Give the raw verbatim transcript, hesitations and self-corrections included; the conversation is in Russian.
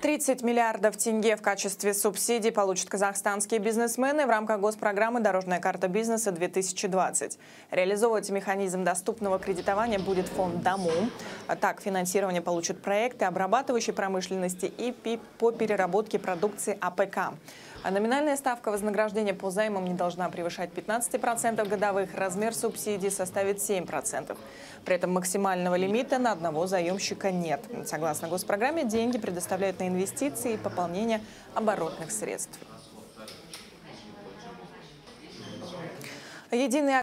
тридцать миллиардов тенге в качестве субсидий получат казахстанские бизнесмены в рамках госпрограммы «Дорожная карта бизнеса две тысячи двадцать». Реализовывать механизм доступного кредитования будет фонд «Дама». Так, финансирование получат проекты обрабатывающей промышленности и по переработке продукции А П К. А номинальная ставка вознаграждения по займам не должна превышать пятнадцати процентов годовых, размер субсидий составит семь процентов. При этом максимального лимита на одного заемщика нет. Согласно госпрограмме, деньги предоставляют на инвестиции и пополнение оборотных средств. Единый